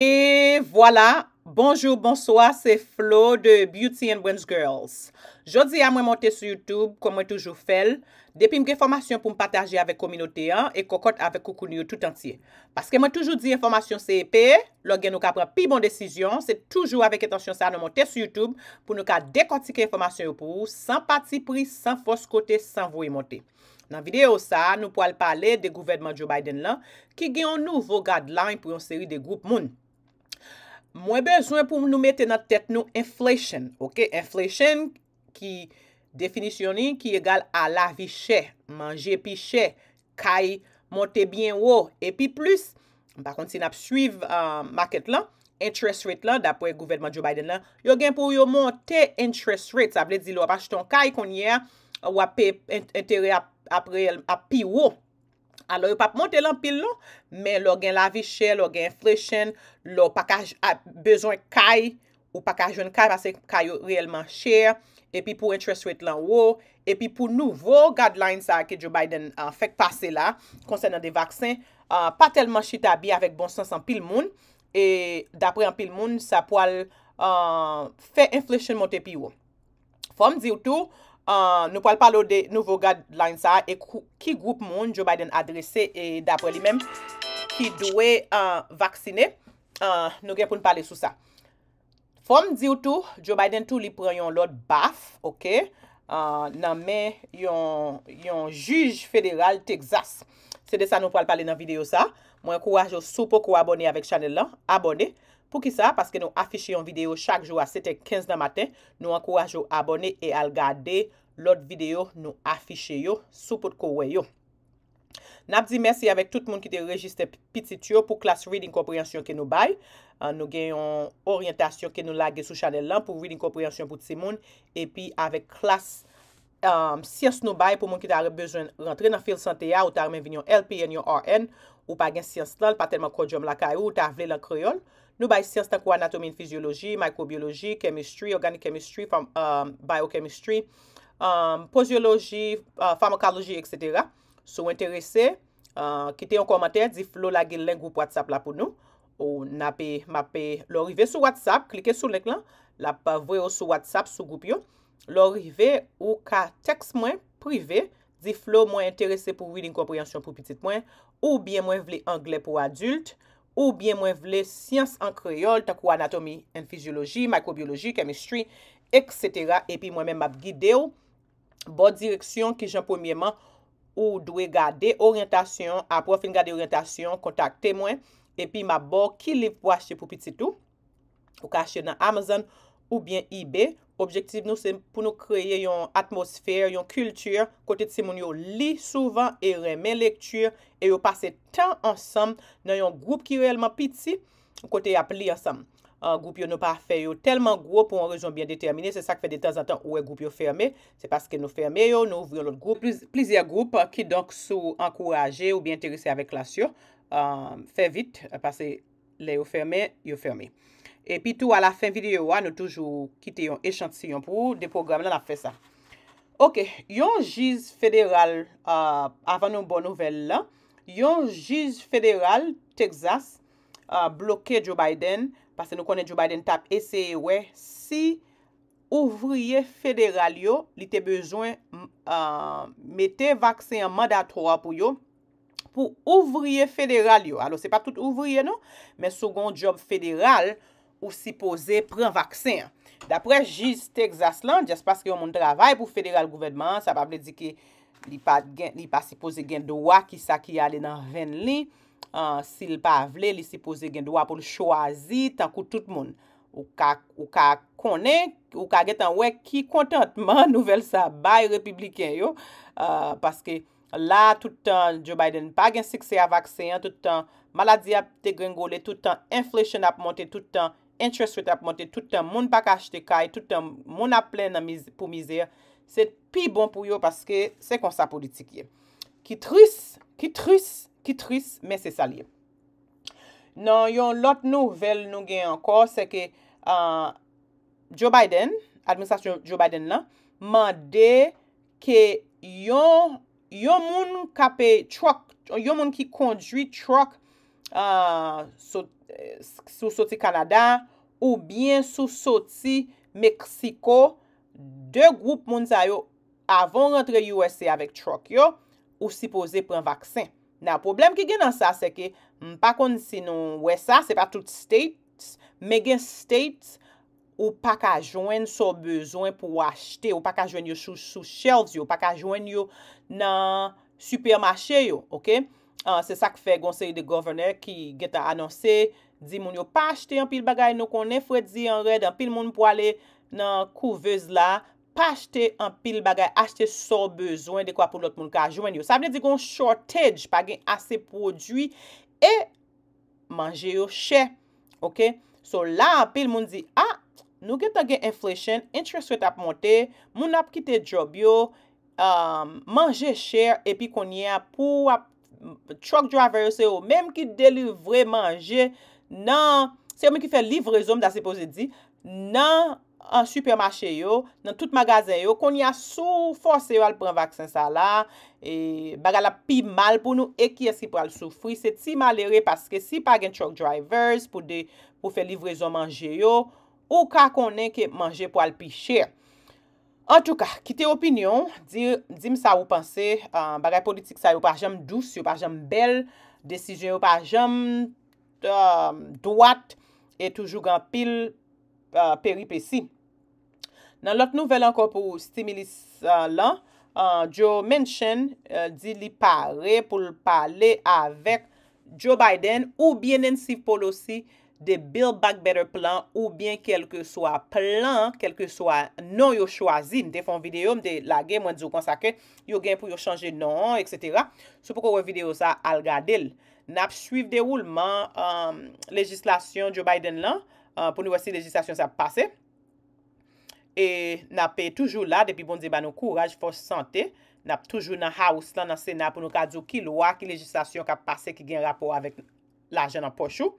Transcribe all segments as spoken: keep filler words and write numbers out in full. Et voilà, bonjour, bonsoir, c'est Flo de Beauty and Brands Girls. Jodi a moi monter sur YouTube comme toujours fait. Depuis que j'ai formation pour me partager avec la communauté et cocotte avec Koukouniou tout entier. Parce que moi toujours dit information c'est épais, lorsque nous prend plus bonne décision, c'est toujours avec intention ça nous monter sur YouTube pour nous décortiquer information pour vous, sans parti pris, sans fausse côté, sans vous monter. Dans la vidéo, ça, nous pourrons parler du gouvernement Joe Biden là, qui a un nouveau guideline pour une série de groupes moun. Moi besoin pour nous mettre dans tête nous inflation, OK? Inflation qui définition qui égale à la vie chère, manger plus cher, caille monter bien haut et puis plus. Par contre, si n'a suivre euh, market là, interest rate là d'après gouvernement Joe Biden là, yo gain pour yo monter interest rate, ça veut dire l'on achète ton caille qu'on y a ou a payer intérêt après à plus haut. Alors, il pas monter l'empile, non, mais l'on gagne la vie chère, l'on gagne inflation, l'on pas besoin de caille ou pas de jeune caille parce que caille réellement cher. Et puis pour interest rate l'en haut, et puis pour nouveau guidelines que Joe Biden a fait passer là, concernant des vaccins, uh, pas tellement chita bien avec bon sens en pile moun. Et d'après en pile moun, ça poil uh, fait inflation monter plus haut. Faut me dire tout. Uh, nous parlons parler des nouveaux guidelines ça et qui groupe monde Joe Biden adressé et d'après lui-même qui doit uh, vacciner. Uh, nous allons pour parler sur ça. Faut me dire tout, Joe Biden tout li prend l'autre baf, OK? Uh, nan men yon yon juge fédéral Texas. C'est de ça nous parlons parler dans vidéo ça. Moi encourage vous sou pou abonner avec channel là, abonner. Pour qui ça? Parce que nous affichons une vidéo chaque jour à sept heures quinze du matin. Nous encourageons à abonner et à regarder l'autre vidéo. Nous affichons sous votre courrier. Nous disons merci avec tout le monde qui est enregistré petit pour classe reading compréhension que nous bail. Nous gagnons orientation que nous laguons sur channel là pour reading compréhension pour tout le monde. Et puis avec classe um, science nous bail pour monde qui a besoin de rentrer dans le fil santé ou t'as venir L P N ou R N ou pas gain science là, pas tellement codium la caillou ou t'as vle la créole. Nous bail sciences tant qu'anatomie, physiologie, microbiologie, chemistry, organic chemistry, from, um, biochemistry, um, posologie, uh, pharmacologie, et cetera. Sont intéressés, uh, quittez un commentaire, dites Flo la guille link groupe WhatsApp là pour nous. Ou n'apé, m'apé, l'arrivée sur WhatsApp, cliquez sur le lien là, la pa vwe ou sur WhatsApp, sur groupe yo. L'arrivée ou ka texte moins privé, dites Flo moins intéressé pour reading compréhension pour petite moins, ou bien moins vle anglais pour adulte. Ou bien moi vle science en créole, tant que anatomie, en physiologie, microbiologie, chemistry, et cetera. Et puis moi-même m'a guidé ou bonne direction qui j'en premièrement ou doit garder orientation, après fin garder orientation, contactez moi et puis m'a bon qui livre pour acheter pour petit tout ou acheter dans Amazon ou bien eBay. Objectif nous c'est pour nous créer une atmosphère, une culture côté de Simon yo lit souvent et remet lecture et yo passer temps ensemble dans un groupe qui réellement petit côté a pli ensemble. Un groupe yo ne pas fait yo tellement gros pour une raison bien déterminée, c'est ça que fait de temps en temps ouais groupe yo fermé, c'est parce que nous fermé yo, nous ouvrons l'autre groupe, plusieurs groupes qui donc sont encouragés ou bien intéressés avec la sur euh, fait vite parce que les yo fermé, yo fermé. Et puis tout à la fin vidéo, nous toujours quitter un échantillon pour des programmes là, on a fait ça. OK, yon juge fédéral euh, avant nos bonnes nouvelles là, yon juge fédéral Texas euh, bloqué Joe Biden parce que nous connaissons Joe Biden tape essayer ouais si ouvrier fédéral yo, il était besoin euh, mettre vaccin mandatoire pour yo. Pour ouvrier fédéral yo. Alors c'est pas tout ouvrier non, mais second job fédéral ou supposé prendre vaccin. D'après juge Texas là, juste parce que on travaille pour fédéral gouvernement, ça pas veut dire que li pas li pas supposé gain droit qui ça qui aller dans vingt li, euh, s'il pas vle, li supposé gain droit pour le choisir tant que tout le monde. Ou ka ou ka connaît ou ka getan ouais qui contentement nouvelle ça bail républicain yo euh, parce que là tout le temps Joe Biden pas gain succès à vaccin, tout le temps maladie a te gringolé, tout le temps inflation a monté, tout le temps interest rate a monté, tout le temps monde pas acheter caille, tout le temps monde a plein pour misère. C'est plus bon pour yo parce que c'est comme ça politique qui triste qui triste qui triste mais c'est ça lié. Non yon l'autre nouvelle nous gagne encore c'est que uh, Joe Biden administration Joe Biden là mandé que yon yon moun kapé truck, yon moun ki conduit truck, uh, so sou soti Canada ou bien sou soti Mexico, deux groupes moun sa yo avant rentrer U S A avec truck yo ou supposé prendre vaccin. Na problème qui gen dans ça c'est que m'pa konn si non ouais ça c'est pas tout states, mais gen states ou pas ka joindre son besoin pour acheter ou pas ka joindre sous sous shelves ou pas ka joindre yo dans supermarché yo, OK? Uh, c'est ça que fait conseil de gouverneur qui get a annoncé dit moun yo pas acheter en pile bagay nou konnen Freddy en red en pile moun pour aller dans couveuse là, pas acheter en pile bagay, acheter sans besoin de quoi pour l'autre moun ka joindre yo. Ça veut dire qu'on shortage, pas gen assez produit et manger yo cher. OK? So là en pile moun dit ah, nous get gen inflation, interest rate a monté, moun a quitté job yo, um, manger cher et puis qu'on y a pour a, truck driver c'est eux même qui délivrer manger non, c'est eux qui fait livraison d'à supposé dit non en supermarché yo, dans tout magasin yo, qu'on y a sous force yo al prendre vaccin ça là et baga la pi mal pour nous et qui est-ce qui pral souffrir, c'est ti malheureux parce que si pas gen truck drivers pour de pour faire livraison manger yo ou ka konnen que manger pour al pi cher. En tout cas, quittez opinion, dire dim ça ou pensez, euh, bagay politique ça ou pas jamais douce, ou pas jamais belle, décision ou pas jamais euh, droite et toujours en pile euh, péripétie. Dans l'autre nouvelle encore pour stimulus euh, là, euh, Joe Manchin euh, dit li paré pour parler avec Joe Biden ou bien Nancy Pelosi de Build Back Better plan ou bien quel que soit plan, quel que soit non yo choisi. M'te fon vidéo, m'te lage, mwen di kon sa ke yo gen pou yo changer non, et cetera. Sou pou kon wè vidéo sa al gadel. N'ap suiv déroulement um, législation Joe Biden lan, uh, pou nou wè si législation sa passe. Et n'ap toujours là, depuis bon di ba nou courage, force santé. N'ap toujours nan house lan, nan Sénat pou nou ka djou ki loi, ki législation ka passe ki gen rapport avec l'argent nan pochou.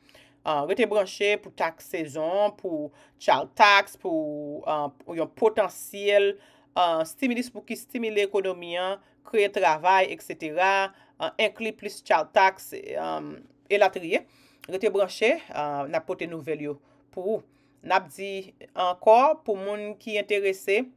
Uh, rete branché pour taxe saison, pour child tax, pour un uh, potentiel uh, stimulus pour qui stimuler l'économie, créer travail, et cetera. Uh, inclut plus child tax um, et la trier. Rete branché, uh, n'a pote nouvelle yo pour ou. N'a dit encore pour moun qui intéressé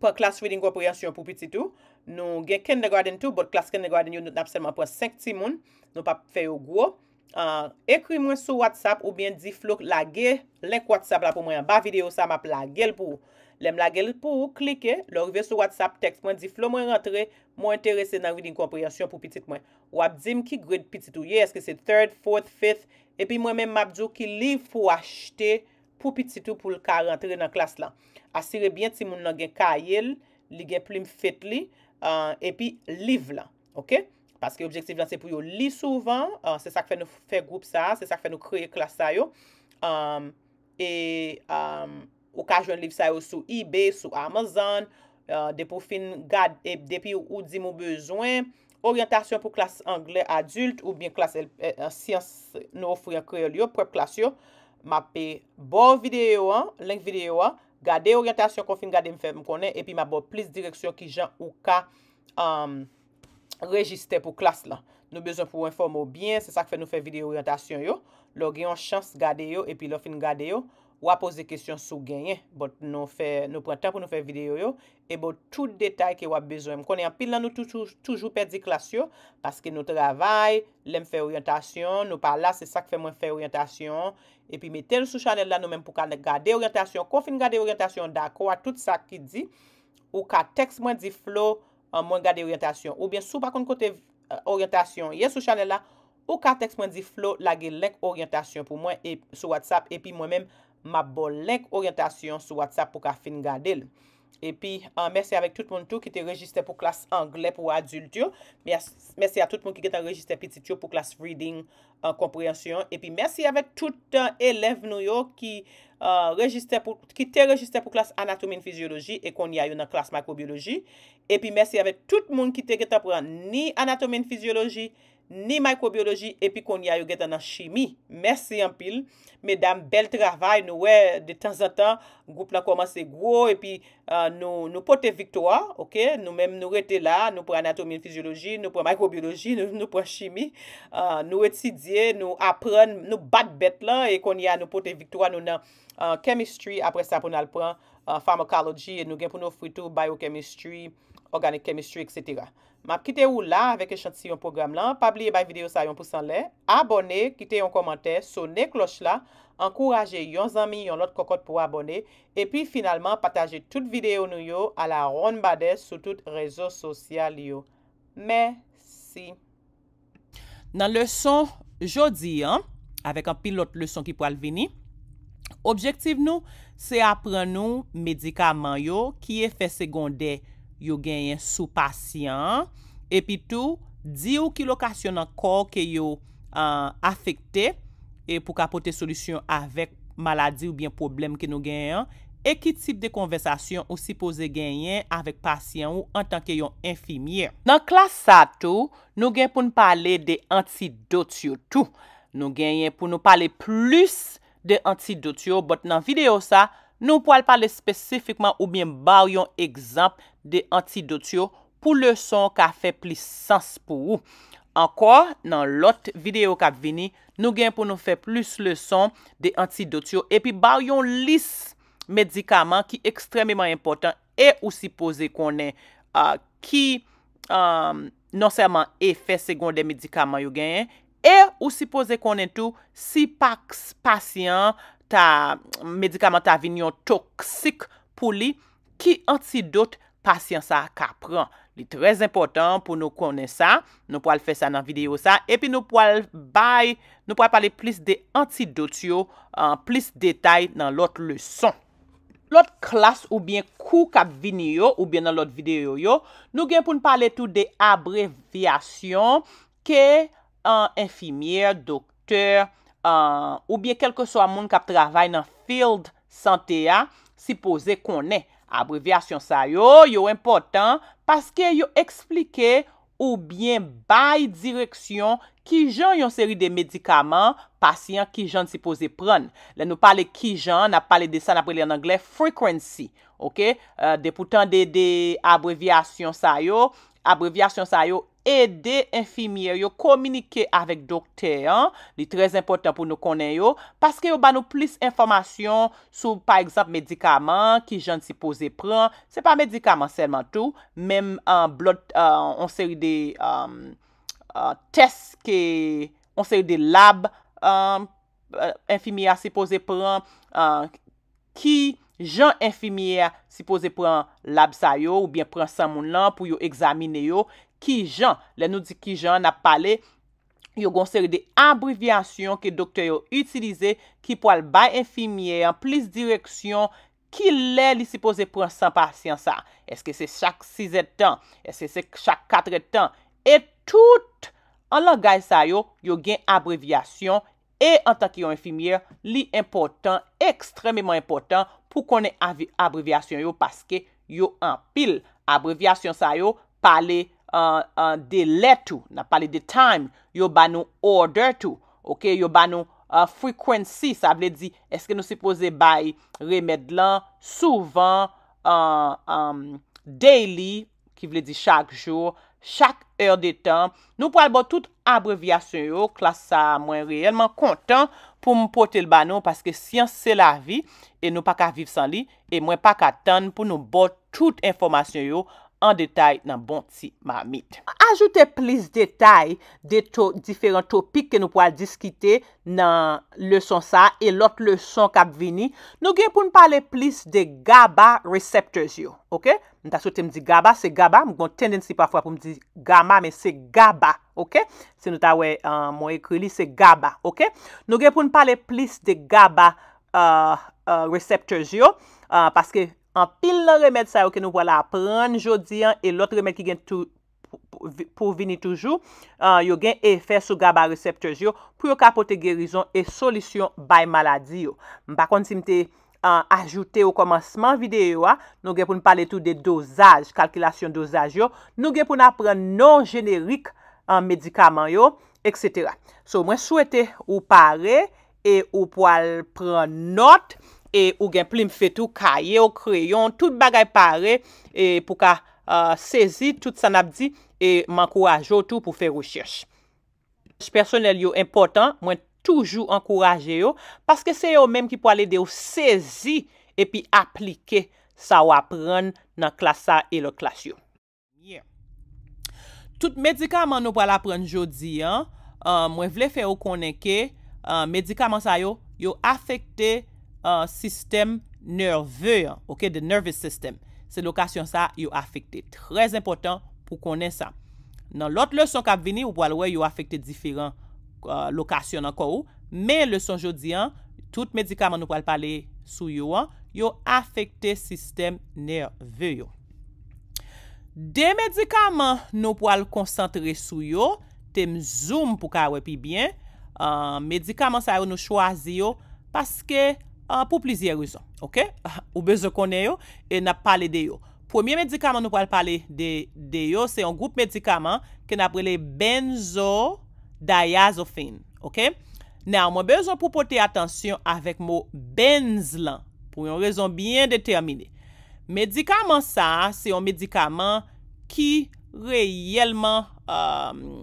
pour classe reading compréhension pour petit tout. Nous gen kindergarten tout, but classe kindergarten yo n'a seulement pour cinq timoun, nous pas fait au gros. Uh, écris-moi sur WhatsApp ou bien dis flok lage link WhatsApp là pour moi en bas vidéo ça m'a lagel pour l'aime lagel pour cliquer l'arrivé sur WhatsApp texte moi dis flok moi rentrer moi intéressé dans reading compréhension pour petite moi ou ap dim ki grade petite ou est-ce que c'est third, fourth, fifth et puis moi même m'a djou ki livre pour acheter pour petite ou pour le ka rentrer dans classe là assire bien ti moun nan gen kayel li gen plume fête li uh, et puis livre là OK. Parce que l'objectif là c'est pour yo li souvent, uh, c'est ça que fait nous faire groupe ça, c'est ça que fait nous créer classe ça yo. Um, et um, ou ka jwenn livre ça yo sur eBay, sur Amazon, uh, de pou fin gade et depuis ou di mou besoin, orientation pour classe anglais adulte ou bien classe en sciences nous offrir créole yo, propre classe yo. Mapé bon vidéo hein, link vidéo hein, gade orientation qu'on fin gade me faire me connaît et puis m'a bon plus direction qui gens ou ka um, register pour classe là. Nous besoin pour informer bien, c'est ça que fait nous faire vidéo orientation yo. Lò gen yon chance garder yo et puis lò fin garder yo ou a poser question sou gagner. Bon nous fait nous prend temps pour nous faire vidéo yo et bon tout détail que ou a besoin. Me connait en pile là nous toujours toujours perdi classe yo parce que nous travail, l'aime faire orientation, nous pas là, c'est ça que fait moi faire orientation et puis mettez le sous channel là nous même pour garder orientation, qu'on fin garder orientation d'accord tout ça qui dit ou ka texte moi dit flow en moins garder orientation ou bien sous par contre côté euh, orientation hier sur channel là ou ka texte moi dit flow la link orientation pour moi et sur WhatsApp et puis moi même m'a bon link orientation sur WhatsApp pour ka fin garder et puis euh, merci avec tout le monde tout qui était registré pour classe anglais pour adulte. Merci à tout le monde qui est enregistré petit pour classe reading en euh, compréhension et puis merci avec tout euh, élève nou yo qui Uh, registré pour qui était registré pour classe anatomie et physiologie et qu'on y a eu dans classe microbiologie et puis merci avec tout le monde qui était qui t'apprend ni anatomie et physiologie ni microbiologie et puis qu'on y a eu en chimie. Merci en pile. Mesdames, bel travail. Nous, ouais, de temps en temps, le groupe a commencé gros et puis euh, nous, nous portons victoire. Ok? Nous même nous restons là, nous prenons anatomie et physiologie, nous prenons microbiologie, nous, nous prenons chimie, euh, nous étudions, nous apprenons, nous battons bête là et qu'on y a nous portons victoire. Nous avons euh, chemistry, après ça, pour nous prendre euh, pharmacologie et nous avons pour nous fruits, biochemistry, organic chemistry, et cetera. M'a quitté ou là avec échantillon programme là, pas oublier ba vidéo ça yon pouce en l'air, abonner, quitter un commentaire, sonner cloche là, encourager yon zami yon l'autre cocotte pour abonner et puis finalement partager toute vidéo nou yo à la ronde bade sur tout réseau social yo. Merci. Dans leçon jodi hein, avec un pilote leçon qui pourra venir. Objectif nous, c'est apprendre nous médicament yo qui est fait secondaire yo gagne sous patient et puis tout di ou ki location encore que yo euh, affecté et pour apporter solution avec maladie ou bien problème que nous gagnons et qui type de conversation ou supposé gagner avec patient ou en tant que yon infirmier. Dans classe ça tout, nous gagne pour nous parler des antidotes yo tout. Nous gagne pour nous parler plus de antidotes yo, but dans vidéo ça nous pouvons parler spécifiquement ou bien bar yon exemple de antidotes pour le son qui fait plus sens pour vous. Encore, dans l'autre vidéo qui vient, nous gagnons pour nous faire plus le son de antidotes et puis bar yon liste médicaments qui extrêmement important et aussi posé qu'on est uh, qui um, non seulement effet secondaire médicaments yo gagne et aussi posé qu'on est tout si pax patient ta médicament ta vignon toxique pour lui qui antidote patient ça ka prend. C'est très important pour nous connaître ça. Nous pourrons faire ça dans la vidéo ça et puis nous pourrons bail, nous pourrons parler plus des antidotes en plus détail dans l'autre leçon. L'autre classe ou bien cours cap vignon ou bien dans l'autre vidéo yo, nous gain pour nous parler tout des abréviations que en infirmière, docteur Uh, ou bien quel que soit le monde qui travaille dans le field santé, supposé qu'on est. Abréviation ça yo, yo important parce que yo explique ou bien by direction qui genre yon série de médicaments patient qui genre supposé prendre. Là nous parler qui genre, on a parlé de ça après en anglais frequency. OK, uh, de pourtant des de abréviation ça yo, abréviation ça yo aider infirmière yo communiquer avec docteur, c'est très important pour nous connaître parce que yo ba nous plus information sur par exemple médicaments qui j'en supposé prendre, c'est pas médicaments seulement tout, même en blood en uh, série de um, uh, tests que on série de lab um, uh, infirmière supposé prendre uh, qui Jean infirmière supposé prendre lab sa yo ou bien prendre ça moun lan pour yo examiner yo qui Jean là nous dit qui Jean n'a parlé yo gon série de abréviation que docteur yo utilisé qui pour le bail infirmière en plus direction qui l'est li supposé prendre sans patient ça est-ce que c'est chaque six heures de temps est-ce que c'est chaque quatre heures de temps et tout en langage ça yo yo gen abréviation et en tant qu'infirmière li important extrêmement important pour qu'on ait abréviation yo parce que yo en pile abréviation ça yo parler en uh, uh, de lettre n'a parlé de time yo ba nou order tout OK yo ba nou uh, frequency ça veut dire est-ce que nous supposé bail remède là souvent en uh, um, daily qui veut dire chaque jour chaque heure de temps nous pour bon toute abréviation yo classe ça moi réellement content pour me porter le banon parce que science c'est la vie et nous pas qu'à vivre sans lui et moi pas qu'à attendre pour nous bon toute information yo en détail dans bon petit marmite. Ajoutez plus de détails des to différents topics que nous pourrons discuter dans leçon ça et l'autre leçon qui va venir. Nous allons pour nous parler plus de GABA receptors yo, OK? Nous ta souhaité me dire GABA, c'est GABA, nous avons tendance parfois pour me dire gamma mais c'est GABA, OK? Si nous ta ouais euh, mon écrit c'est GABA, OK? Nous allons pour nous parler plus de GABA euh, euh, receptors yo euh, parce que en pile le remède ça que nous voilà prendre jodi et l'autre remède qui gagne tout pour, pour venir toujours euh, yo gagne effet sur GABA recepteurs yo pour capoter guérison et solution by maladie yo par contre si m'te euh, ajouter au commencement vidéo a, nous gagne pour nous parler tout des dosages calculation dosage yo nous gagne pour nous apprendre non générique en médicaments yo, et cetera. So moi souhaite ou pare et ou poil prendre note et ou gen plume fait tout cahier ou crayon, tout bagay pare et pour ka uh, saisir tout ça n'a dit et m'encourage tout pour faire recherche. Personnel yo important, moi toujours encourager yo parce que c'est eux même qui pour aller de saisir et puis appliquer ça ou apprendre dans classe A et le classe yo. Yeah. Tout médicament nous pour l'apprendre jodi hein, euh, moi voulais faire connaître que euh, médicament ça yo yo affecté euh, système nerveux, hein, OK, the nervous system. C'est l'occasion ça yo affecté, très important pour connaître ça. Dans l'autre leçon qui a venu, vous pouvez voir, il a affecté différentes euh, locations encore. Mais leçon jodi, tout médicament nous pouvons parler sous yo, il a affecté système nerveux. Yo. Des médicaments nous pouvons concentrer sur yo, tem zoom pour ka wè pi bien. Euh, médicaments ça nous choisi yo parce que euh, pour plusieurs raisons, OK? Ou besoin connait yo et n'a parlé de yo. Premier médicament nous pouvons parler de, de yo, c'est un groupe médicament que nous appelons les benzodiazépines. OK? Now, moi besoin pour porter attention avec mot benzlan pour une raison bien déterminée. Médicament ça, c'est un médicament qui réellement euh,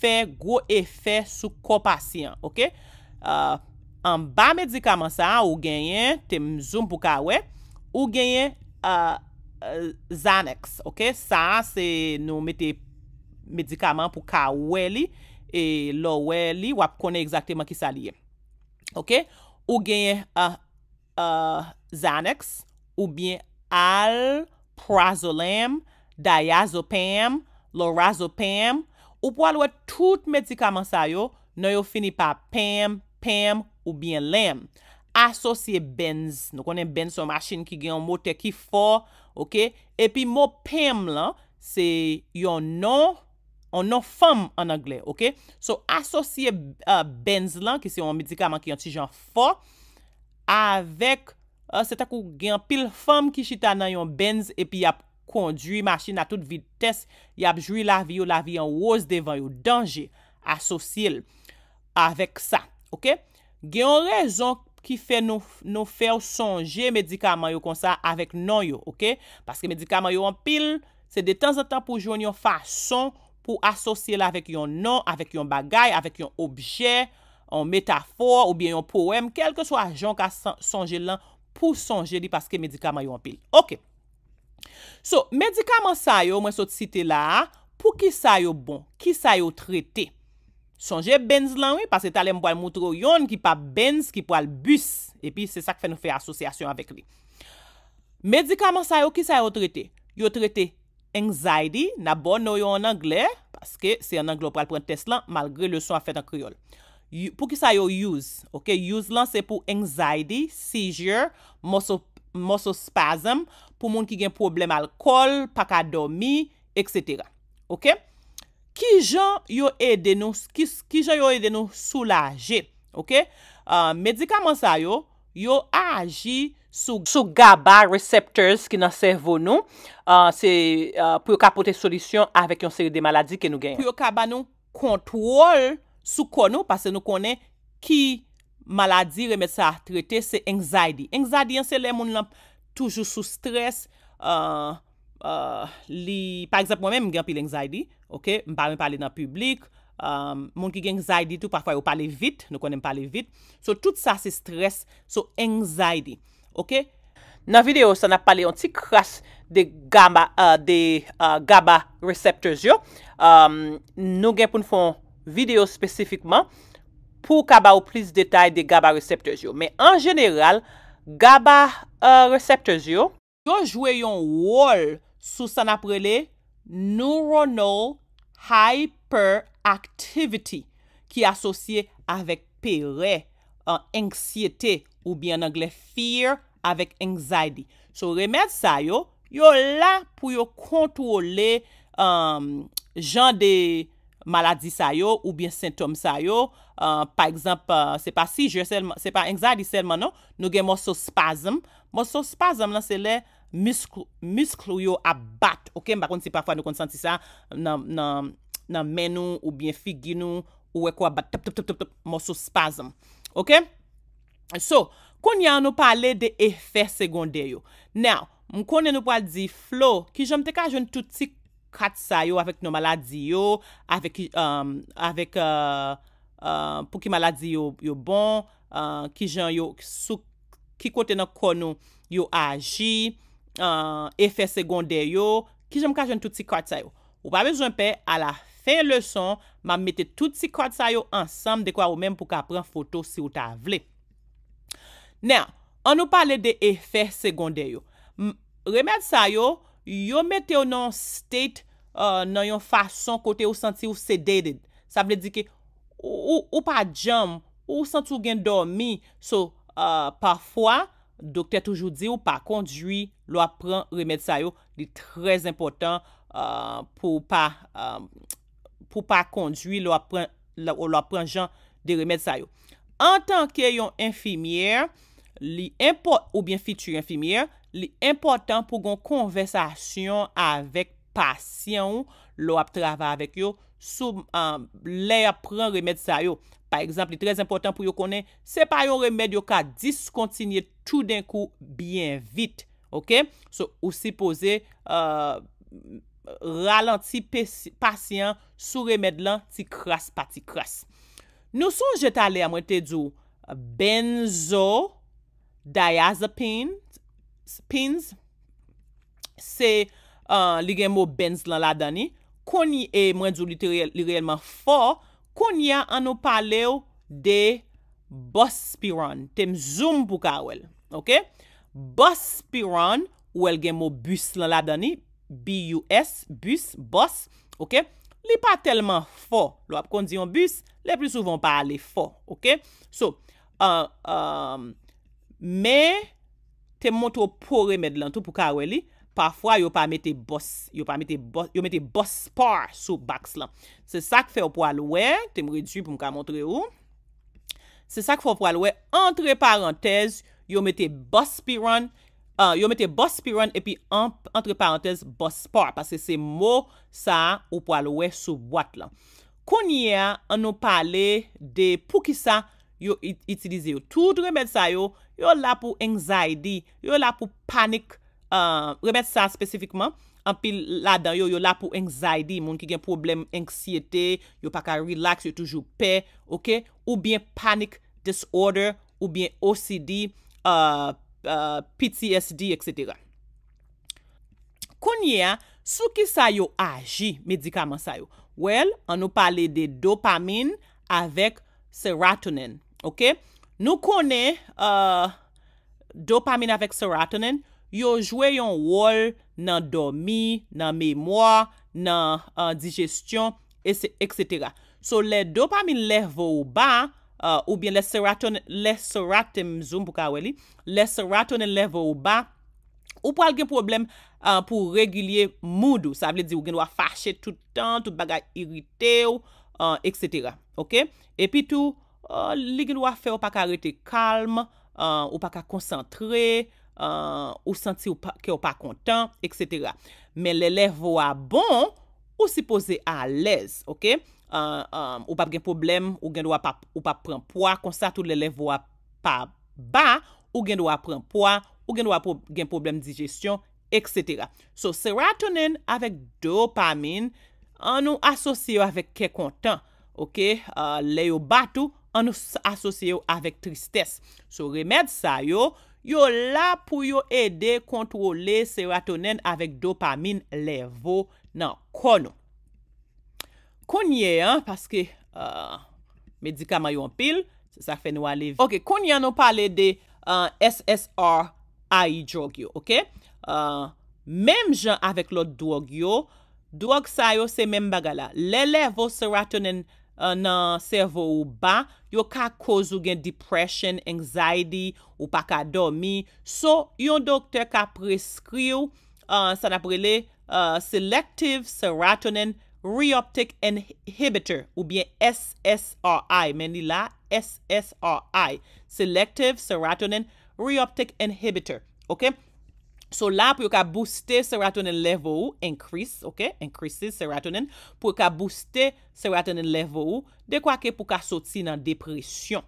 fait gros effet sur corps patient, OK? Euh, en bas médicament ça ou gagne tem zoom pour ka wè, ou gagne euh, Xanax, OK? Ça, c'est nous mettez médicament pour Kaweli et Loweli, ou connaît exactement qui ça lié. OK? Ou bien uh, uh, Xanax, ou bien Alprazolam, Diazepam, Lorazepam, ou pour aller tout médicament ça yo, non yo fini par P A M, P A M ou bien L A M. Associé benz, nous connaissons benz sur machine qui gagne un moteur qui fort, OK, et puis mot P A M là c'est un nom un nom femme en anglais, OK, so associé uh, benz là qui c'est un médicament qui est anti genre fort avec uh, c'est à coup gagne pile femme qui chita dans un benz et puis y a conduit machine à toute vitesse, y a joué la vie ou la vie en rose devant yo, danger associé avec ça, OK, gagne raison qui fait nous nous faire songer médicament yo comme ça avec non yo, OK, parce que médicament yo en pile c'est de temps en temps pour joindre une façon pour associer là avec un nom, avec un bagage, avec un objet, en métaphore ou bien un poème, quel que soit genre qu'a songer là pour songer parce que médicament yo en pile, OK. So médicament ça yo moi sot cité là pour qui ça yo bon, qui ça yo traité. Songez benz là, oui, parce que t'allais me montrer yon qui pas benz qui pour le bus et puis c'est ça qui fait nous faire association avec lui. Médicament ça yo qui ça yo traité. Yo traité anxiety, na bon yo en anglais parce que c'est en anglais pour prendre test là malgré le son a fait en créole. Pour qui ça yo use, OK, use là c'est pour anxiety, seizure, muscle muscle spasm, pour monde qui gen problème alcool, pas ka dormir, et cetera. OK? Qui gens yo aide nous, qui qui gens yo aide nous soulager, OK, euh, médicament ça yo yo agi sous sou GABA receptors qui dans cerveau nous, euh, c'est euh, pour capoter solution avec une série de maladies que nous gagnons, pour capable nous contrôle sous corps nous parce que nous connaît qui maladie remettre ça traiter, c'est anxiety. Anxiety c'est les monde toujours sous stress, euh, Uh, li, par exemple moi-même j'ai pile anxiety, OK, me pas parler dans public, um, monde qui gen anxiety tout parfois ou parler vite, nous connaissons parler vite, so tout ça c'est stress, so anxiety, OK. Dans vidéo ça n'a parlé un petit crash de gamma uh, de uh, GABA receptors yo, um, nous gen pour faire une vidéo spécifiquement pour kaba ou plus de détails de GABA receptors yo, mais en général GABA uh, receptors yo yo jouer un rôle sous ça n'appelé neuronal hyperactivity qui associé avec peur, euh, anxiété ou bien en anglais fear avec anxiety. So remède ça yo, yo là pour yo contrôler euh, genre de maladie ça yo ou bien symptômes ça yo, euh, par exemple euh, c'est pas si je seulement c'est pas anxiety seulement non, nous gen muscle spasm. Muscle spasm là c'est les muscles muscles yo abat, OK, par contre c'est parfois nous on sentit ça dans dans dans men nou ou bien figi nou ou wè kwa bat tap tap tap tap tap morceau spasm. OK? So, qu'on y a nous parler de effets secondaires. Now, on connaît nous pas dit flow qui j'aime te ka jeune tout petit quatre ça yo avec nos maladies yo, avec um, avec euh, euh, pour qui maladie yo yo bon, euh, qui gens yo sou, qui côté dans corps nous yo agi, euh, effets secondaires yo, qui j'aime ka jeune tout petit quatre ça yo. Ou pas besoin paix à la fin leçon, m'a mettez tout petit quatre ça yo ensemble de quoi ou même pour qu'a prendre photo si ou ta vle. Now, on nous parle de effets secondaires. Remède ça yo, yo mette ou non state, euh, non yon façon côté ou senti ou sedated. Ça veut dire que ou, ou, ou pas jam, ou senti ou gen dormi. So, euh, parfois, docteur toujours dit ou pas conduit, lo prend remède ça yo, li très important euh, pour pas euh, pour pas conduire, lo prend lo prend genre de remède ça yo. En tant que yon infirmière, li import, ou bien future infirmière, li important pour gon conversation avec patient, lo ap travay avec yo, sou um, le ap pran remède sa yo. Par exemple, li très important pour yo konnen, c'est pas yon remède yo ka discontinue tout d'un coup bien vite. OK? So, ou supposé euh, ralenti patient sous remède lan ti crasse pa ti crasse. Nous songe t'aller à moitié du benzo, diazepine, pins, c'est euh, li gen mot benz lan la dani, konye e mwen djou li réellement fort, konye an nou pale de Buspirone, tem zoom pou ka wel, OK? Buspirone, ou el gen mot bus lan la dani, B U S, bus, bus, OK? Li pas tellement fort, lo ap kon di yon bus, les plus souvent pas aller fort, OK? So, euh, euh, mais, te montre pour remède l'antou pour kaweli, parfois yo pas mette boss, yo pas mette boss, yo mette BuSpar sous bax lan. C'est ça que fait pour alouer, te réduit pour me montrer où. C'est ça que fait pour alouer, entre parenthèses, yo mette Buspirone, euh, yo mette Buspirone et puis en, entre parenthèses BuSpar, parce que c'est mot ça ou pour alouer sous boîte lan. Konye an nou pale de pou ki sa yo it, itilize yo. Tout remède sa yo, yo la pou anxiety, yo la pou panic, uh, remède sa spécifiquement, an pil la dan yo, yo la pou anxiety, moun ki gen problème anxiété, yo pa ka relax, yo toujou pè, OK? Ou bien panic disorder, ou bien O C D, uh, uh, P T S D, et cetera. Konye, sou ki sa yo agi, médicament sa yo. Well, on nous parle de dopamine avec sérotonine, OK? Nous connaissons euh, dopamine avec sérotonine, yo joué yon rôle dans dormi, dans mémoire, dans uh, digestion, et etc. So, les dopamine lèvres bas, uh, ou bien les sérotonine, les sérotonine, zoom pour kaweli, les sérotonine lèvres bas, ou pour alguien problème uh, pour régulier mood, ça veut dire ou gen doit fâcher tout le temps, tout bagay irrité ou uh, et cetera. OK? Et puis tout uh, li gen doit faire ou pas arrêter calme, uh, ou pas concentrer, uh, ou sentir que ou pas content, et cetera. Mais les lèvres à bon ou supposé à l'aise, OK? Uh, um, ou pas gen problème, ou gen doit pas ou pas prendre poids, comme ça tout les lèvres pas bas, ou gen doit prendre poids, ou gen doit gen problème digestion, et cetera. So, sérotonine avec dopamine, on nous associe avec quelque content, OK? Uh, le yo batou, on nous associe avec tristesse. So, remède ça yo, yo la pour yo aider contrôler sérotonine avec dopamine levo nan kono. Konye, hein, parce que uh, médicament yo en pile, ça fait nous aller. OK, konye nous parler de uh, S S R I drug yo, OK? Uh, même gens avec l'autre drogue yo, drogue sa yo c'est même bagala. Les lèvres sérotonine uh, nan cerveau ou bas, yo ka cause ou gen depression, anxiety ou pa ka dormi. So, yon docteur ka prescrire uh, ça n'appelé uh, selective serotonin reuptake inhibitor ou bien S S R I, men li la S S R I, selective serotonin reuptake inhibitor, OK? So là, pour qu'à booster serotonin level, increase, ok, increase serotonin, pour qu'à booster serotonin level, de quoi que pour qu'à sortir dans dépression.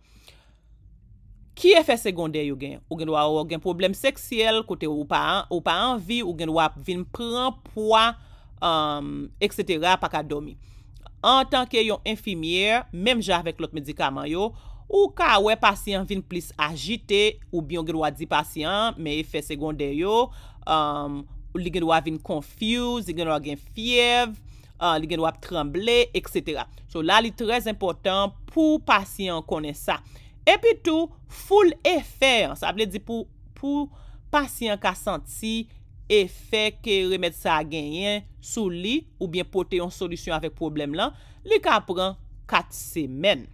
Qui effet secondaire yo gen? Ou gen doit avoir un problème sexuel, côté ou pas ou pas envie, ou gen doit vinn prendre poids, um, et cetera pas qu'à dormir. En tant que yon infirmière, même j'ai avec l'autre médicament yo, ou ka ouais patient vinn plus agité ou bien gen doit di patient mais effet secondaire yo, um, ou li gen doit vinn confuse, li gen doit gen fièvre, uh, li gen doit trembler, et cetera. So là li très important pour patient connaît ça. Et puis tout, full effet, ça veut dire pour pour patient qui a senti effet que remède ça a gagné sous lui ou bien porter une solution avec problème là, li ka prend quatre semaines.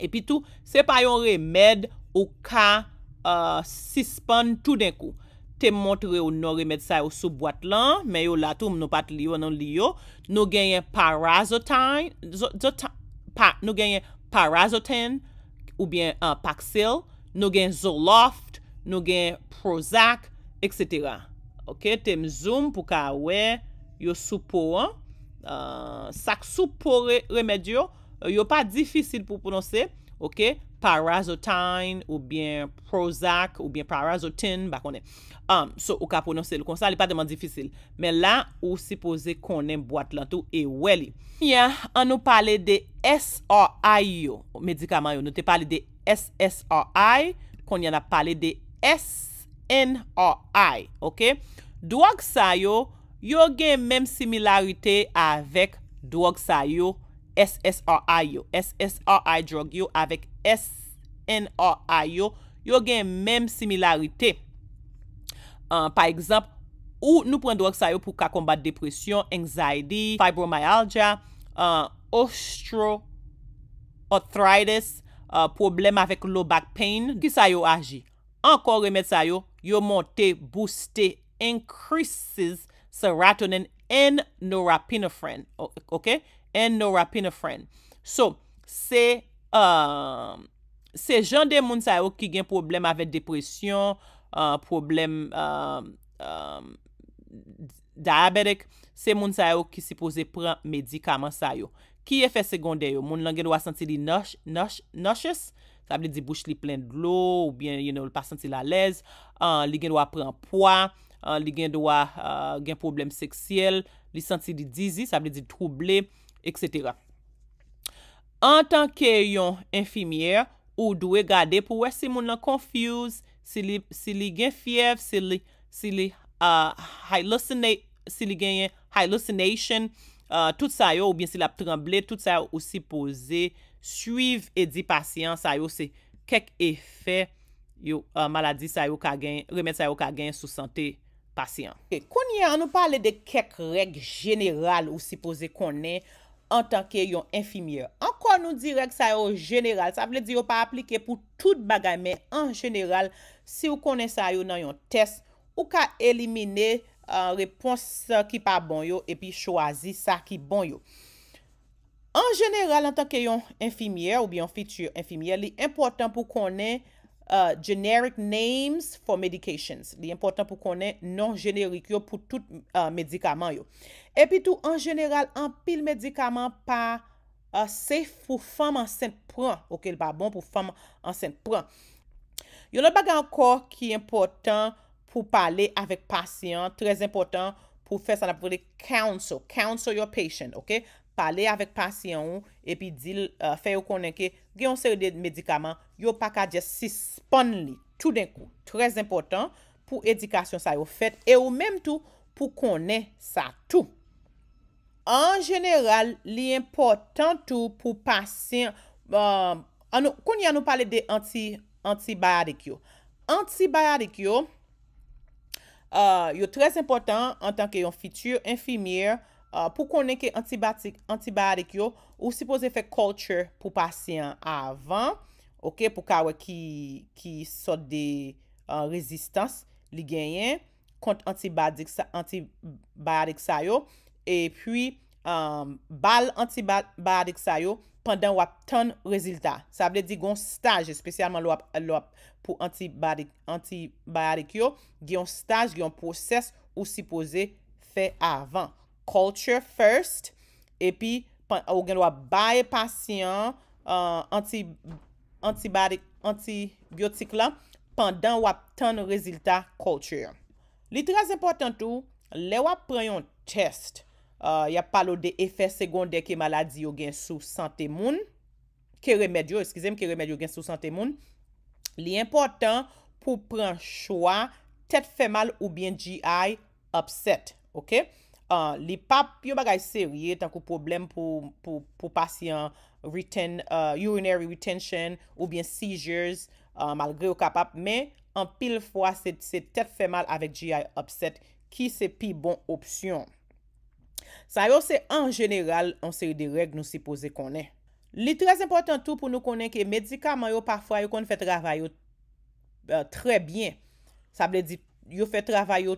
Et puis tout, c'est pas un remède ou ka euh, suspend tout d'un coup. Te montre ou non remède ça ou sous boîte là, mais yo la tout nous pas li non li yo, nous gagnons Paroxetine, pa, nous gagnons Paroxetine ou bien uh, Paxil, nous gagnons Zoloft, nous gagnons Prozac, et cetera. Ok, tem zoom pour ka ouais, yo soupo an, uh, sak soupo re, remedio, yo pas difficile pour prononcer, ok, Paroxetine ou bien Prozac ou bien Paroxetine, bah konnen. Um, so, ou ka prononcer le comme ça, li pas tellement difficile. Mais là, ou supposé konnen boîte lan tout et ouais li. Yeah, on nous parle de S R I yo, médicament yo, nous te parle de S S R I, qu'on y en a parlé de S N R I, ok? Drogue sa yo, yo gen même similarité avec drogue sa yo, S S R I yo, S S R I drug yo avec S N R I yo, yo gen même similarité. Uh, par exemple, ou nous prenons drogue sa yo pour ka combattre dépression, anxiety, fibromyalgia, uh, osteoarthritis, uh, problème avec low back pain, qui sa yo agi. Encore remettre ça yo, yo monter, booster, increases serotonin and norepinephrine, ok? And norepinephrine. So, c'est euh, c'est genre de moun sa yo qui gen problème avec dépression, uh, problème uh, um, diabétique, c'est moun sa yo qui supposé prendre médicament sa yo. Qui effet secondaire yo? Moun langue doit sentir li nauseous, ça veut dire bouche li plein de l'eau ou bien you know le patient il à l'aise, euh, li gen doit prendre poids, euh, li gen doit euh, gen problème sexuel, li senti di dizzy, ça veut dire troublé, et cetera. En tant que yon infirmière, ou doit garder pour wè si moun nan confuse, si li si li gen fièvre, si li si li uh, hallucinate, si li gen hallucination, uh, tout ça yo ou bien si la tremblé, tout ça yo aussi posé suivre et dit patient ça yo c'est quelques effets yo uh, maladie ça yo ka gain remettre ça yo ka gain sous santé patient. Et konnya nous parler de quelques règles générales ou supposé connaître en tant que yon infirmière. Encore nous direct ça yo général, ça veut dire yo pas appliquer pour toute bagay mais en général si vous connaissez ça yo dans yon test ou ka éliminer uh, réponse qui pas bon yo et puis choisir ça qui bon yo. En général, en tant que yon infirmière ou bien future infirmière, li important pour connaître uh, generic names for medications. Li important pour connaître non générique yo pour tout uh, médicament yo. Et puis tout en général, en pile médicament pas uh, safe pour femme enceinte prend. OK, il pas bon pour femme enceinte prend. Yon a baga encore qui est important pour parler avec patient, très important pour faire ça pour le counsel, counsel your patient, OK? Parler avec patient et puis dire uh, faire connaître que yon série de médicaments yo pas ka just suspend li tout d'un coup, très important pour éducation ça yo fait et ou même tout pour connaître ça tout. En général li important tout pour patient euh, an kon y a nous parler de anti antibiotiques yo antibiotiques yo euh, yo très important en tant que yon future infirmière. Uh, pour connaître que antibiotiques antibiotiques yo ou supposé faire culture pour patient avant, OK, pour ka qui qui sort de uh, résistance li gagne contre antibiotiques antibiotiques sa yo et puis um, bal antibiotiques sa yo pendant ou ap ton résultat. Ça veut dire gon stage spécialement l'op l'op pour antibiotique antibiotique yo, gon stage, gon process ou supposé faire avant. Culture first et puis ou gen l'op bail patient euh, anti antibiotique antibiotique là pendant ou ap ton résultat culture. Li très important tout, les ou ap pran yon test. Uh, y a parlé des effets secondaires que maladie yo gen sous santé moun, que remède yo, excusez-moi, que remède yo gen sous santé moun. Li important pour prendre choix tête fait mal ou bien G I upset, OK? Uh, li pap yo bagay sérieux tant que problème pour pour pour patient retain uh, urinary retention ou bien seizures uh, malgré au capable, mais en pile fois c'est c'est tête fait mal avec G I upset qui c'est pi bon option. Ça yo c'est en général on série de règles nous supposé connaître. Li très important tout pour nous connaître que médicaments yo parfois yo kon fait travail yo euh, très bien. Ça veut dire yo fait travail yo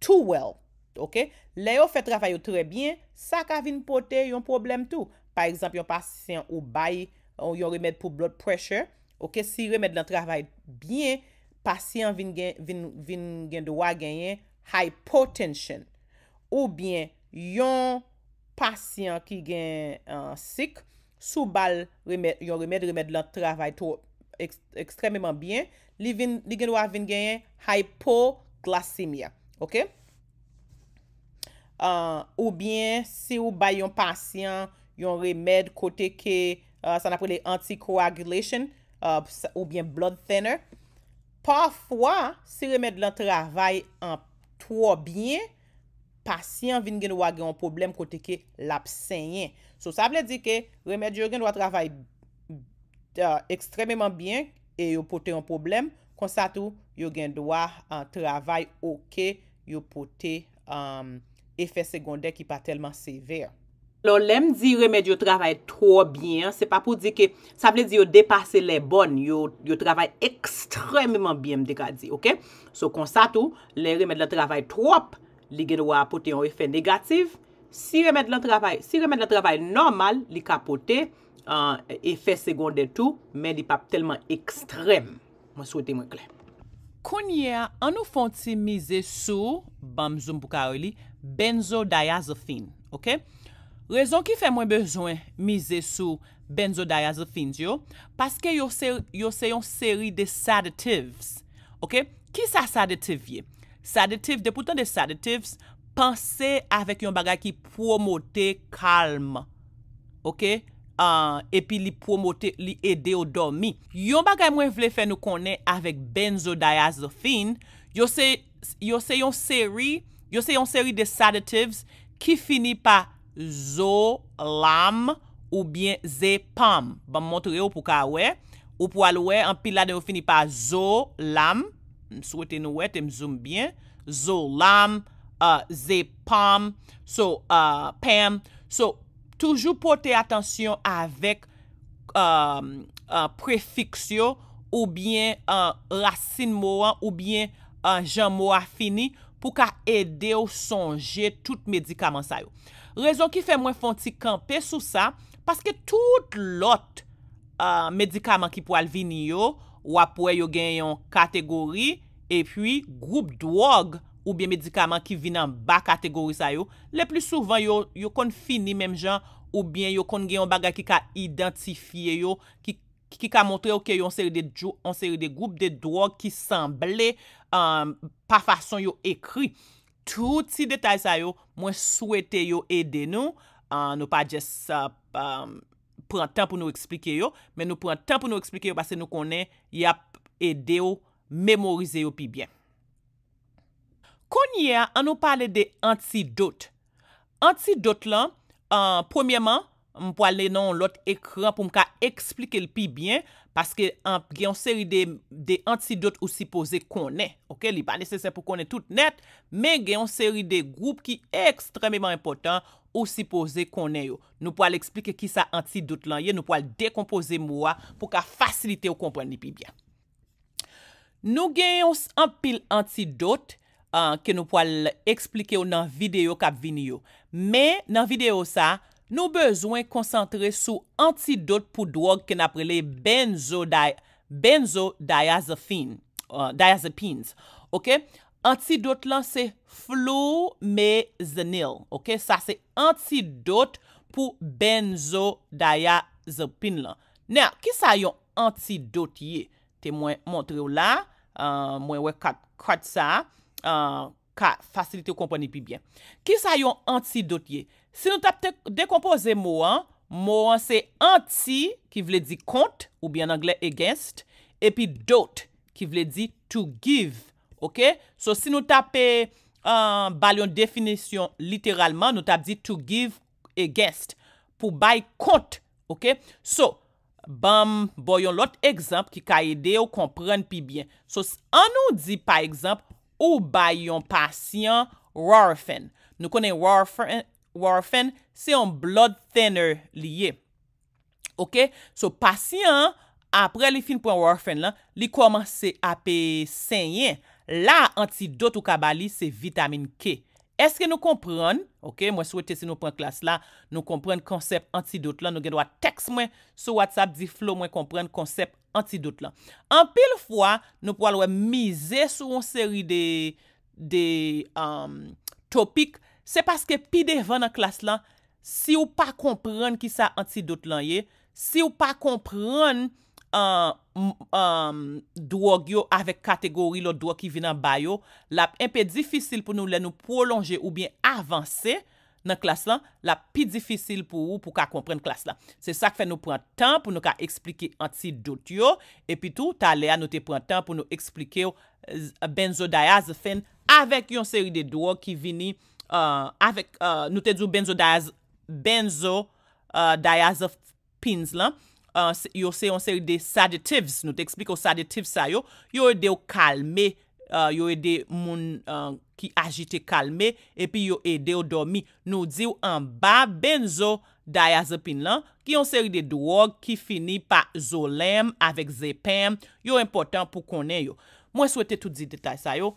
too well. OK? Les yo fait travail yo très bien, ça ka vinn porter yon problème tout. Par exemple, yon patient ou bail yon remède pour blood pressure, OK, si remède dans travail bien, patient vinn vinn vinn gen droit gagner hypotension. Ou bien yon patient qui gen uh, sick sous bal remède yon remède remède lan travail trop ex, extrêmement bien li vin li gen doit vin gen hypoglycemia, OK? Uh, ou bien si ou bay yon patient yon remède côté que uh, ça n'appelle anticoagulation uh, ou bien blood thinner, parfois si remède lan travail en trop bien, patient vin gen wa gen un problème côté que l'absenyen. So ça veut dire que remède yo gen doit travailler euh, extrêmement bien et yo porter un problème, comme ça tout yo gen doit en travail OK, yo porter um, effet secondaire qui pas tellement sévère. Lo lem di remède yo travaille trop bien, c'est pas pour dire que ça veut dire yo dépasser les bonnes, yo yo travaille extrêmement bien me dit, OK? So comme ça tout les remèdes le travail trop, li gen droit apporter un effet négatif. Si remède le travail, si remède le travail normal, li capoter un euh, effet secondaire tout, mais li pas tellement extrême. Moi souhaiter moi clair. Konye an nou fon ti mize sou bamzoum pou Karoli, benzodiazepine, OK? Raison qui fait moins besoin miser sou benzodiazepine yo, parce que yo se yo se yon série de sedatives, OK? Ki sa sedative? Sedative, de pourtant des sedatives, pensez avec yon bagay qui promote calme. OK? Uh, et puis li promote, li aide au dormi. Yon bagay mwen vle fè nou konnen avec benzodiazepine, yo se yo se yon série, yo se yon série de sedatives qui finit par Zolam ou bien Zepam. Bon montre yo pou ka wè, ou pou al wè en pile la de yo finit par Zolam. Souhaitez nous ouais t'aime zoom bien Zolam euh, Zepam so uh, Pam so toujours porter attention avec euh, euh, préfixio ou bien euh, racine mot ou bien un euh, mot fini pour qu'a aider au songer tout médicament ça yo. Raison qui fait moins fonti camper sous ça parce que tout l'autre euh, médicament qui pour venir yo ou après yo gen yon catégorie et puis groupe drogue ou bien médicament qui vient en bas catégorie ça yo le plus souvent yo yo kon fini même gens ou bien yo kon gen yon bagay qui ka identifier yo qui qui ka montrer que yon série de on série de groupes de drogue qui semblait um, pas façon yo écrit tout ces détails ça yo moi souhaiter yo aider nous uh, nous pas juste uh, um, prend temps pour nous expliquer yo, mais nous prend temps pour nous expliquer yo parce que nous connaît y a aider yo mémoriser yo pi bien. Konye an nous parler de antidote. Antidote là, euh, premièrement, on pour aller dans l'autre écran pour me ka expliquer le pi bien parce que en une série de de antidotes ou supposé connaît. OK, li pas nécessaire pour connaître tout net, mais une série de groupes qui extrêmement important ou supposé connaît yo. Nous pour l'expliquer qui ça antidote là, nous pour décomposer mot pour ka faciliter ou comprendre pi bien. Nous gagnons un pile antidote euh, que nous pour expliquer dans vidéo qui va venir. Mais dans vidéo ça, nous besoin concentrer sur antidote pour drogue qu'on appelle benzodiazepines. Benzo uh, diazepines. OK? Antidote là c'est flumazenil. OK? Ça c'est antidote pour benzodiazepine là. Now, qui ça yon antidote yé? Témoin montre ou là, euh, moi ouais quatre ça, euh, ka facilité compagnie pi bien. Qui ça yon antidote yé? Si nous tap décomposer mot an, mot an c'est anti qui veut dire contre ou bien en anglais against et puis dot qui veut dire to give. OK? So si nous tapons en euh, balion définition littéralement, nous tap dit to give against pour buy contre. OK? So bam voyons l'autre exemple qui ka aider ou comprendre pi bien. So on nous dit par exemple ou buy yon patient warfarin. Nous connaissons warfarin. Warfarin, c'est un blood thinner lié. OK? So, patient, après le fin pour warfarin, là, il commence à saigner. Là, antidote ou kabali, c'est vitamine K. Est-ce que nous comprenons? OK? Moi, souhaite si nous prenons classe là, nous comprenons le concept antidote là. Nous devons texte moi sur WhatsApp, dit Flo, moi comprendre concept antidote là. En pile fois, nous pouvons miser sur une série de, de um, topics. C'est parce que pi devant dans classe là, si ou pas comprendre qui ça antidote là yé, si ou pas comprendre euh euh drogue yo avec catégorie l'autre drogue qui vient en bas yo, l'a un peu difficile pour nous les nous prolonger ou bien avancer dans classe là, la pi difficile pour ou pour ka comprendre classe là. C'est ça qui fait nous prendre temps pour nous ka expliquer antidote yo et puis tout ta lè a nous te prend temps pour nous expliquer benzodiazepine avec une série de drogues qui viennent Uh, avec uh, nous te dit benzodiaz benzo uh, diazepines là uh, yo c'est une série de sedatives nous t'explique aux sedatives ça yo yo aide au calmer uh, yo aide moun uh, qui agite calmer et puis yo aide au dormir nous dit en bas benzo diazepine là qui une série de drogues qui finit par zolem avec zepam yo important pour connaître yo moi souhaiter tout dit détail ça yo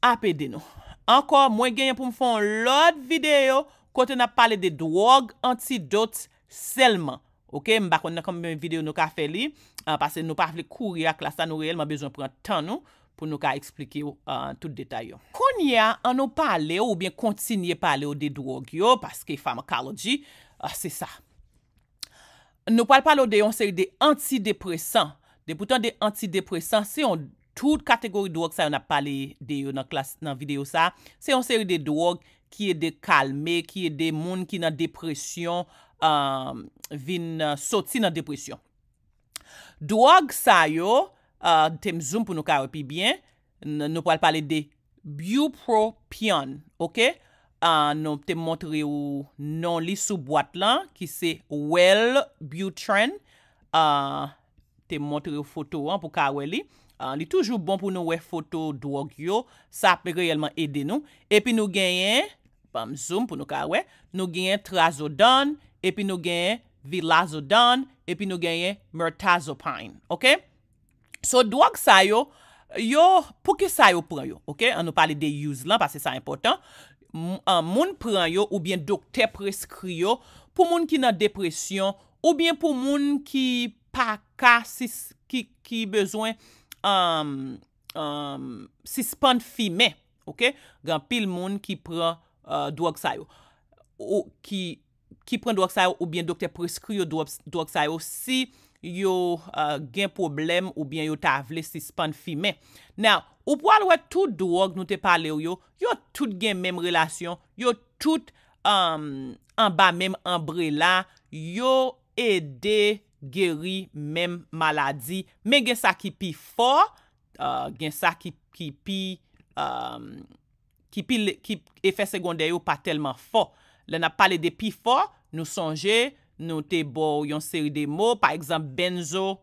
apd nous. Encore, moi gagne pour me faire l'autre vidéo quand on a parlé de drogue antidote seulement. OK, m'pa connait combien vidéo nous ka fait li uh, parce que nous pas vle courir à classe, nous réellement besoin prendre temps nous pour nous ka expliquer uh, tout détail yo. Konya on nous parler ou bien continuer parler de drogue yo parce que pharmacologie uh, c'est ça. Nous parle parler de on série de antidépressants. De pourtant des antidépressants c'est on toute catégorie de drogue ça on a parlé de dans classe dans vidéo ça c'est une série de drogues qui est de calmer qui est des monde qui dans dépression euh vinn sorti dans dépression drogue ça yo euh tem zoom pour nous ka puis bien nous pour parler de bupropion OK euh nous te montrer ou non li sous boîte là qui c'est Wellbutrin euh te montrer photo hein pour ka weli il est toujours bon pour nous faire photo drogue yo ça peut réellement aider nous et puis nous gagnons bam zoom pour nous kawe nous gagnons Trazodone et puis nous gagnons Vilazodone et puis nous gagnons Mirtazapine. OK so drogue ça yo yo pour que ça yo prend yo OK on nous parle de use là parce que c'est important un monde prend yo ou bien docteur prescrit yo pour monde qui dans dépression ou bien pour monde qui pas qui qui besoin Um, um, suspend fumée, OK? Gan pile moun qui prend uh, drogue ça yo ou qui qui prend drogue ça ou bien docteur prescrit drogue drogue ça yo si yo uh, gen problème ou bien yo ta vle suspend fumée. Now, ou pou al wè tout drogue nou te parle yo, yo tout gen même relation, yo tout um, en bas même umbrella, yo aider guéri même maladie mais gen ça qui pi fort euh gen ça qui qui pi euh qui pi qui effet secondaire pas tellement fort là n'a parlé de pi fort nous songer nous te bo yon série de mots par exemple benzo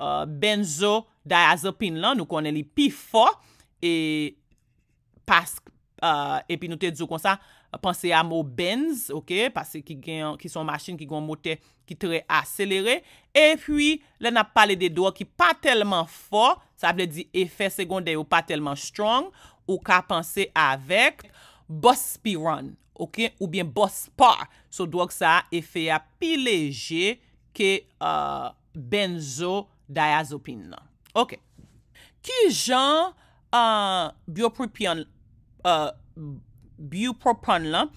euh, benzo diazepine là nous connaît li pi fort et parce euh, et puis nous te dit comme ça pensez à mot benz, OK, parce que qui gen qui sont machines qui gon moteur qui très accéléré et puis là n'a parlé des drogues qui pas tellement fort, ça veut dire effet secondaire ou pas tellement strong ou ka penser avec Buspirone. ok, ou bien BuSpar. So drug ça a effet à plus léger que euh, benzodiazépine. Ok. Qui genre euh, bupropion euh, bupropion là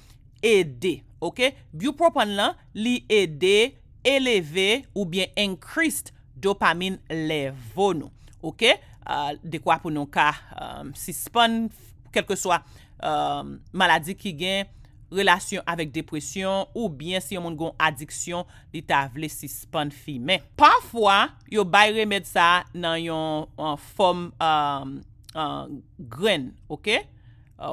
aider, ok? Bupropion là li aider élever ou bien increased dopamine level nous, ok? Uh, de quoi pour nous cas um, suspend quel que soit um, maladie qui gagne relation avec dépression ou bien si on gon addiction li ta vle suspend fi mais parfois yo bay remède ça nan yon en forme um, um, graine, OK, uh,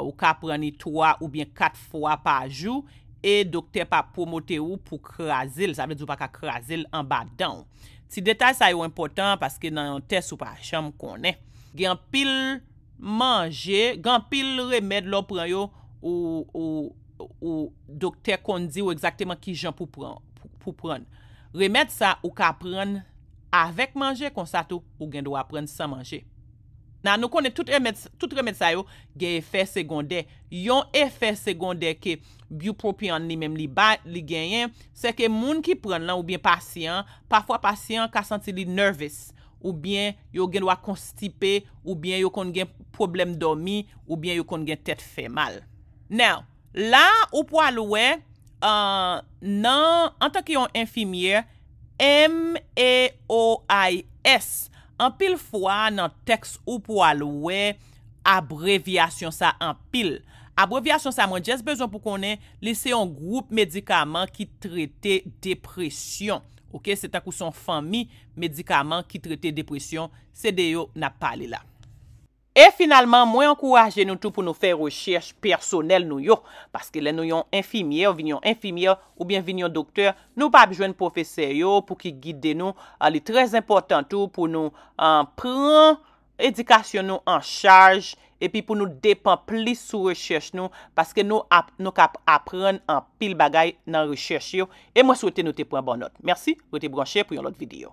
ou ka pran ni trois ou bien quatre fois par jour et docteur pa promote ou pour craser, ça veut dire pas ka craser en bas dedans. Ti détail ça yo important parce que dans un test ou pas chambre connaît gen pile manger gen pile remède l'on prend yo ou ou ou docteur kondi ou exactement qui gens pour prendre pour prendre remède ça ou ka prendre avec manger comme ça tout ou gen doit prendre sans manger. Nan nous connaît tout remède tout remède ça yo gen effet secondaire. Yon effet secondaire que bupropion ni même li ba li genyen c'est que moun ki prend là ou bien patient parfois patient ka senti li nervous ou bien yo gen doit constipé ou bien yo kon gen problème dormi ou bien yo kon gen tête fait mal. Now là ou poil loué euh, non en tant qu'yon infirmière M E O I S en pile fois dans texte ou poil loué abréviation ça en pile abréviation ça moi j'ai besoin pour connaître c'est un groupe médicament qui traite dépression, OK, c'est à coup son famille médicament qui traite dépression c'est de yo n'a parlé là. Et finalement, moi encourage nous tout pour nous faire recherche personnelle nous yo parce que les nous yon infirmière, vignon infirmière ou bien vignon docteur, nous pas besoin de professeur yo pour qui guide nous, il est très important tout pour nous en prendre éducation nous en charge et puis pour nous dépend plus sur recherche nous parce que nous ap, nous cap apprendre en pile bagaille dans recherche yo et moi souhaite nous te prendre bonne note. Merci, vous êtes branché pour une autre vidéo.